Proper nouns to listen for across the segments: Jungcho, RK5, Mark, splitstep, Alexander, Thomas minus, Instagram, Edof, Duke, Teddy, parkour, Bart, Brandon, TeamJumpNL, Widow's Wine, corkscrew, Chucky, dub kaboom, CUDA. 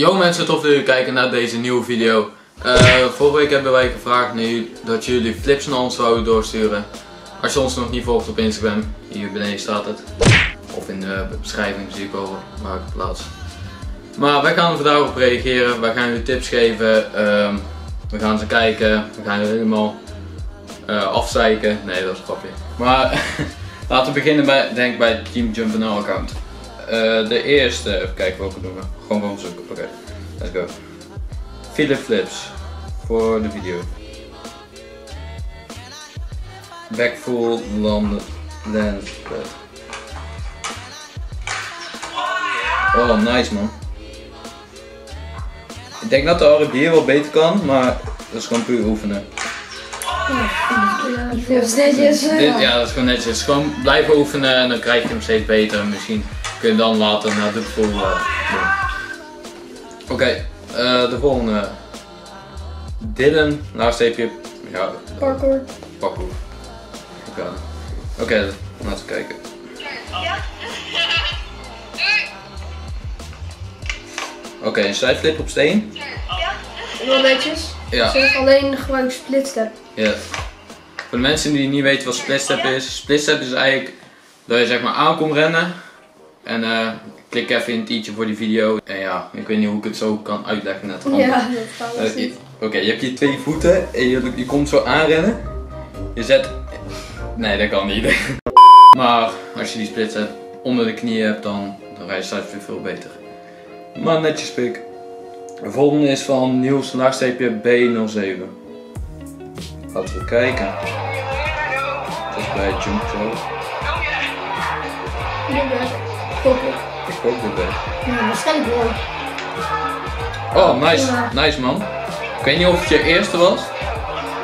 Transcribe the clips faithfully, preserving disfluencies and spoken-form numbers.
Yo mensen, tof dat jullie kijken naar deze nieuwe video. Uh, vorige week hebben wij gevraagd naar jullie, dat jullie flips naar ons zouden doorsturen. Als je ons nog niet volgt op Instagram, hier beneden staat het. Of in de beschrijving zie ik al waar ik het plaats. Maar wij gaan er daarop reageren, wij gaan jullie tips geven. Uh, we gaan ze kijken, we gaan er helemaal uh, afzeiken. Nee, dat is een grapje. Maar laten we beginnen bij, denk bij het TeamJumpNL account. Uh, de eerste, even kijken welke doen we. Gewoon gewoon zoeken, oké. Okay. Let's go. Philip Flips voor de video. Back full land land. Oh, nice man. Ik denk dat de Arab hier wel beter kan, maar dat is gewoon puur oefenen. Dat is netjes. Ja, dat is gewoon netjes. Gewoon blijven oefenen en dan krijg je hem steeds beter. Misschien kun je dan later naar de pool doen. Oké, okay, uh, de volgende. Dylan, laagsteepje. Ja. Parkour. Parkour. Oké, okay, laten we kijken. Ja. Oké, okay, een sideflip op steen. Ja. Wel netjes. Ja. Zeg alleen gebruik splitstep. Ja. Yes. Voor de mensen die niet weten wat splitstep is. Splitstep is eigenlijk dat je zeg maar aan komt rennen. En uh, klik even in het i'tje voor die video. En ja, ik weet niet hoe ik het zo kan uitleggen net. Ja, dat kan wel zien. Oké, je hebt hier twee voeten en je, je komt zo aanrennen. Je zet... Nee, dat kan niet. Maar als je die splitstep onder de knie hebt, dan, dan rij je straks weer veel beter. Maar netjes pik. De volgende is van Niels laagsteepje B nul zeven. Laten we kijken. Dat is bij Jungcho. Ik ook dit ben. Ja, waarschijnlijk wel. Oh, nice. Nice man. Ik weet niet of het je eerste was.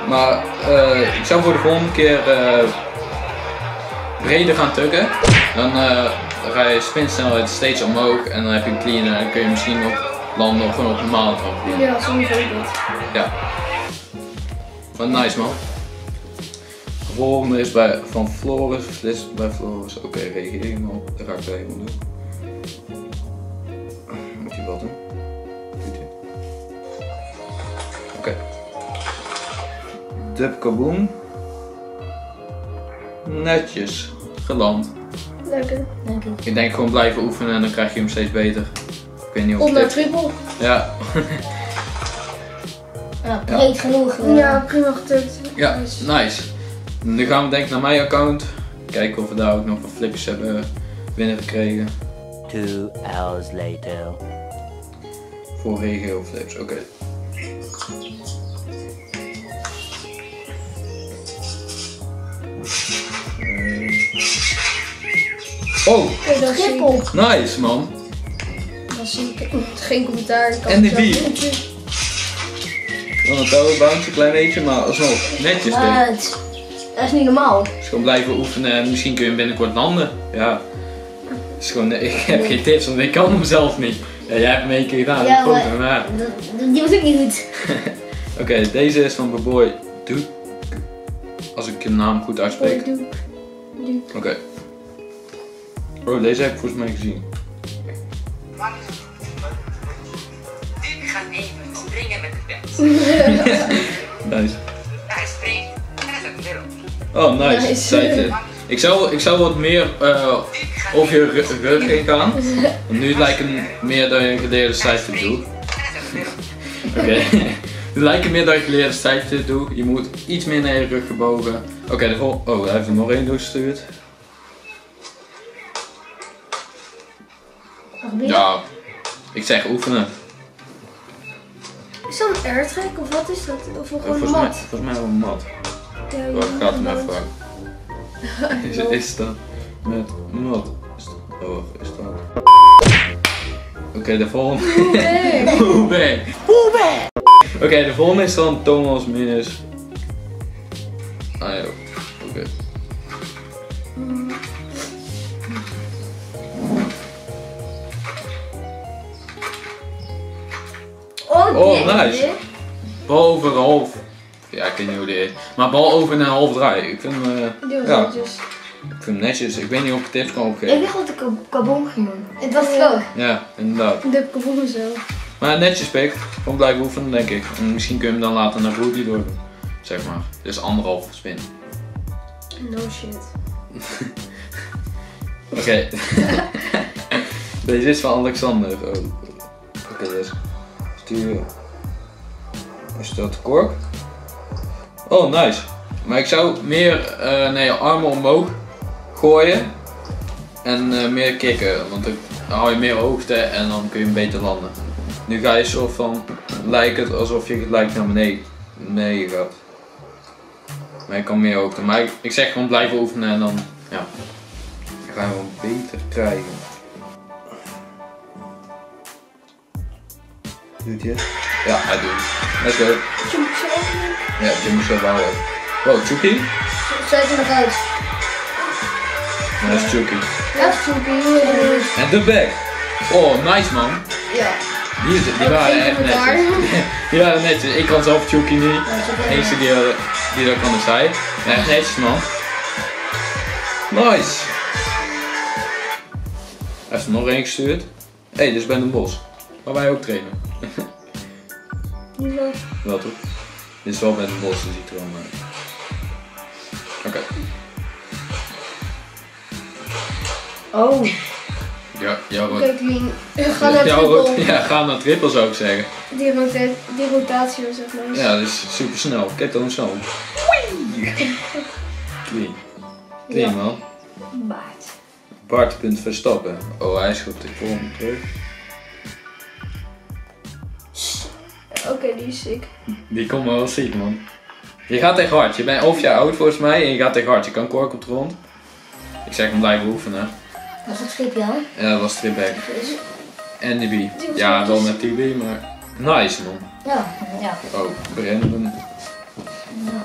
Maar uh, ik zou voor de volgende keer uh, breder gaan tukken. Dan uh, ga je spinsnelheid steeds omhoog. En dan heb je een clean en dan kun je misschien nog landen of gewoon op normaal gaan. Ja, soms ook niet. Ja. Maar nice man. De volgende is bij van Floris, Flis bij Floris. Oké, okay, reageer helemaal. Daar ga ik bij helemaal doen. Moet je wat doen? Oké. Okay. Dub kaboom. Netjes. Geland. Lekker. Lekker. Ik denk gewoon blijven oefenen en dan krijg je hem steeds beter. Ik weet niet of. Op naar triple. Ja. Ja, breed genoeg. Ja, prima getukt. Ja, nice. Nu gaan we denk ik naar mijn account. Kijken of we daar ook nog wat flips hebben binnengekregen. Two hours later. Voor regio flips, oké. Okay. Oh! Triple! Nice man! Dat zie ik geen commentaar. En die bier! Dan het oude bounce een klein beetje, maar alsnog netjes dit. Dat is niet normaal. Dus gewoon blijven oefenen en misschien kun je hem binnenkort landen. Ja. Dus gewoon, ik heb geen tips, want ik kan hem zelf niet. Ja, jij hebt hem één keer gedaan, ja, dat komt er maar. Die was ook niet goed. Oké, okay, deze is van Boy Duke. Als ik je naam goed uitspreek. Boy Duke. Duke. Oké. Okay. Oh, deze heb ik volgens mij gezien. Duke gaat even springen met de pet. Nice. Oh, nice. nice. Ik, zou, ik zou wat meer uh, over je rug heen gaan. Want nu lijkt het meer dat je een geleerde sideflip doet. Oké. Okay. Nu lijkt het meer dat je een geleerde sideflip doet. Je moet iets meer naar je rug gebogen. Oké, okay, de volgende. Oh, hij heeft er nog één doorgestuurd. Ja, ik zeg oefenen. Is dat een airtrack of wat is dat? Of gewoon volgens mat? Mij, volgens mij wel een mat. Ja, oh, ik ga het maar vragen. Is, is dat met nat? Oh, is dat? Oké, okay, de volgende. Hoe ben? Hoe ben? Oké, okay, de volgende is dan Thomas minus. Ah ja, oké. Okay. Oh, oh, nice. Boven de hoofd. Ja, ik weet niet hoe die heet. Maar bal over naar half draai. Ik vind hem. Uh, ja. Netjes. Ik vind hem netjes. Ik weet niet of ik tips kan opgeven. Ik dacht dat ik kabon ging doen. Het was het ook. Ja, inderdaad. Ik heb kabon zelf. Maar netjes pik, gewoon blijven oefenen denk ik. En misschien kun je hem dan later naar Rudy door doen. Zeg maar, dus anderhalf spin. No shit. Oké. Okay. Deze is van Alexander. Oh. Oké, okay, dus stuur. Is dat kork? Oh, nice. Maar ik zou meer uh, nee, armen omhoog gooien en uh, meer kicken, want dan hou je meer hoogte en dan kun je hem beter landen. Nu ga je soort van, lijkt het alsof je gelijk naar beneden, beneden gaat. Maar ik kan meer hoogte, maar ik, ik zeg gewoon blijven oefenen en dan, ja, dan gaan we hem beter krijgen. Doet hij het? Ja, hij doet het. Let's go. Ja, Jungcho wel ook. Wow, Chucky? Zet hem eruit. Dat is Chucky. Dat is Chucky. En de back. Oh, nice man. Ja. Die, die waren echt netjes. Die waren netjes. Ik kan zelf Chucky niet. De enige die, die dat kan is hij. Echt netjes man. Nice. Hij heeft er nog één gestuurd. Hé, hey, dit is Brandon Bos. Waar wij ook trainen. Wel ja, toch? Dit is wel met een bos, dus ik er wel maar. Oké. Okay. Oh. Ja, jouw rood. Kijk, die, ga naar trippel. Ja, ga naar trippel zou ik zeggen. Die, rota die rotatie was ook nice. Ja, dat is super snel. Kijk dan zo. Clean. Clean ja. Man. Bart. Bart punt Verstappen. Oh, hij schopt de volgende terug. Oké, okay, die is ziek. Die komt wel ziek man. Je gaat echt hard. Je bent elf jaar oud volgens mij en je gaat echt hard. Je kan kork op de grond. Ik zeg hem blijven oefenen. Was dat strip jou? Ja, dat was strip back. En de B. Ja, wel met T B, maar... Nice man. Ja, ja. Oh, Brandon. Ja.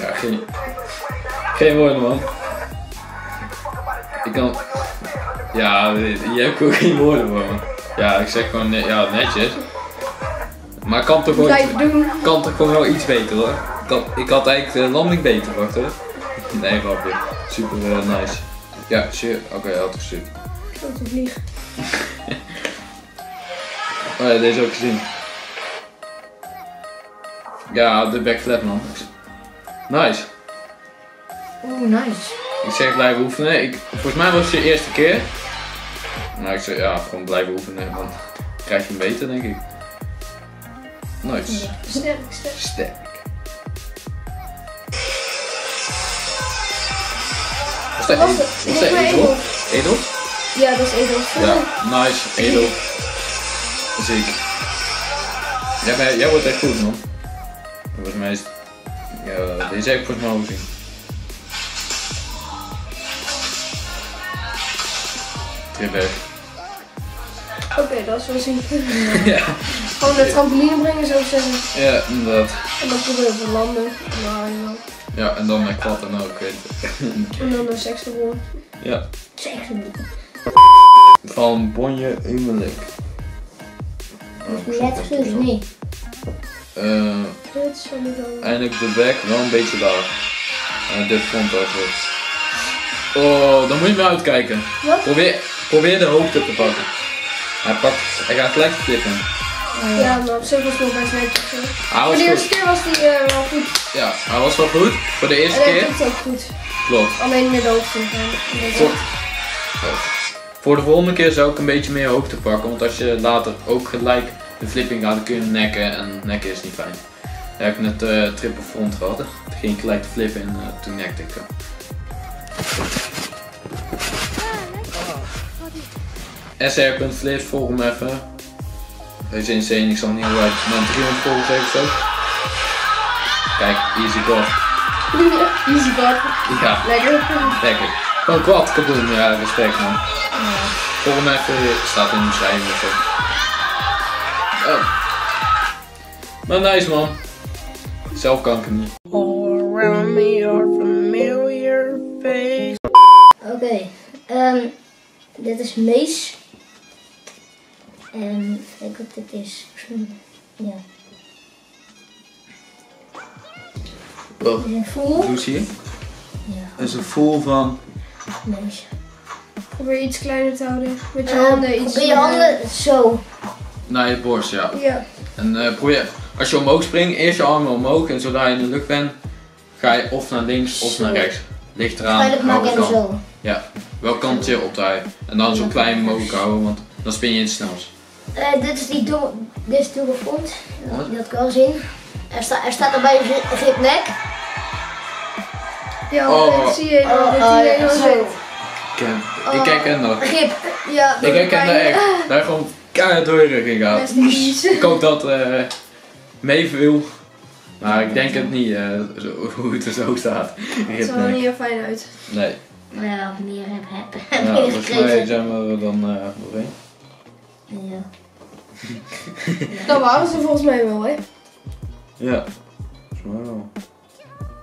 Ja, geen... Geen woorden man. Ik kan... Ja, je hebt ook geen woorden voor. Ja, ik zeg gewoon ne ja, netjes. Maar kan toch gewoon, kan toch gewoon wel iets beter hoor. Ik had, ik had eigenlijk de landing beter wacht hoor. Nee, grapje. Super uh, nice. Ja, sure. Oké, okay, had ik gestuurd. Ik wil te vliegen. Oh ja, deze ook gezien. Ja, de backflap man. Nice. Oeh, nice. Ik zeg blijven oefenen. Ik, volgens mij was het je eerste keer. Nou, ik zeg ja, gewoon blijven oefenen, want dan krijg je hem beter, denk ik. Nice. Ja, sterk, sterk. Sterk. Was dat, was dat, was dat Edof? Edof? Ja, dat is Edof. Ja, nice, Edof. Ziek. Jij, bent, jij wordt echt goed, man. Volgens mij is... Ja, deze heb ik volgens mij ook gezien. Oké, okay, dat is wel zin. Ja. Gewoon de trampoline brengen zo zeggen. Ja, inderdaad. En dan proberen we te landen. Nou, ja. Ja, en dan met kwad en ook, weet je. En dan een seksenboel. Ja. Seksenboel. Van Bonje Humelik. Letterlijk oh, niet. Uh, eindelijk de back wel een beetje laag. Uh, de front eigenlijk. Oh, dan moet je maar uitkijken. Wat? Probeer. Probeer de hoogte te pakken. Hij pakt, hij gaat gelijk flippen. Uh, ja, maar op zich was het nog best netjes. Voor de eerste keer was hij uh, wel goed. Ja, hij was wel goed. Voor de eerste keer. En hij ook goed. Klopt. Alleen met de hoogte. Voor, oh. Voor de volgende keer zou ik een beetje meer hoogte pakken. Want als je later ook gelijk de flipping gaat, dan kun je nekken. En nekken is niet fijn. Daar heb ik net uh, triple front gehad. Toen ging ik gelijk te flippen en uh, toen nekte ik hem. S R.flips, volg hem even. Dat is insane, ik zal niet hoe uit mijn driehonderd volgers heeft ook. Kijk, easy god. Easy god. Ja. Lekker. Lekker. Gewoon kwad kaboom, ja, respect man. Volg hem even, staat in de beschrijving of zo. Oh. Maar nice man. Zelf kan ik hem niet. Oké, okay, um, dit is Mees. En ik hoop dit is. Ja. Oh, dit is een full. Doe je? Ja. Is een full van. Mees. Probeer iets kleiner te houden. Met je uh, handen iets. Met je handen zo. Naar je borst, ja. Ja. En uh, probeer, als je omhoog springt, eerst je armen omhoog en zodra je in de lucht bent, ga je of naar links of zo. Naar rechts. Ligt eraan welke kant. Zo. Ja, welke kant je opdraait. En dan zo klein mogelijk houden, want dan spin je het snelst. Uh, dit is die doel, dit is doelfront. Dat, dat kan wel zien. Er, sta, er staat erbij gripnek. Ja, oh. Dat zie je. Dat oh, oh, zie je ja, zo. Ik, ik herken dat. Grip. Ja, ik herken dat echt. Daar gewoon keihard door je rug in gaat. Ik hoop dat uh, meeviel. Maar ik denk het niet, uh, zo, hoe het er zo staat. Het ziet er niet heel fijn uit. Nee. Nou, meer heb heb. Ja, volgens mij zijn we er dan uh, doorheen. Ja. Dat waren ze volgens mij wel, hè? Ja. Volgens mij wel.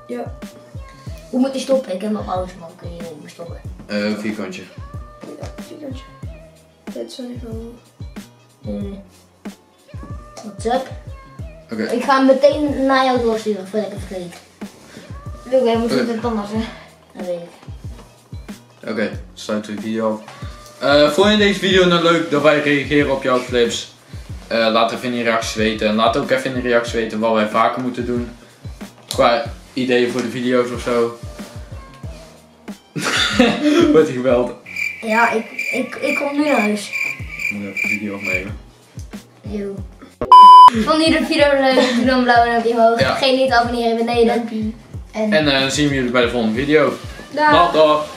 Ja. Hoe moet je stoppen? Ik heb nog alles, man. Kun je niet meer stoppen? Uh, vierkantje. Ja, vierkantje. Dit is wel niet veel. Hmm. What's up? Okay. Ik ga hem meteen naar jou doorsturen voordat ik het vergeet. Luke, jij moet okay. Het anders, hè? Dat weet ik. Oké, okay, sluit de video af. Uh, vond je deze video nou leuk dat wij reageren op jouw clips? Uh, laat even in de reacties weten. En laat ook even in de reacties weten wat wij vaker moeten doen. Qua ideeën voor de video's of zo. Wordt hij gebeld? Ja, ik, ik, ik kom nu naar huis. Ik moet even de video opnemen. Yo. Vond je de video leuk? Doe dan blauw en op je hoofd. Ja. Vergeet niet te abonneren beneden. En dan uh, zien we jullie bij de volgende video. Dag! Dag!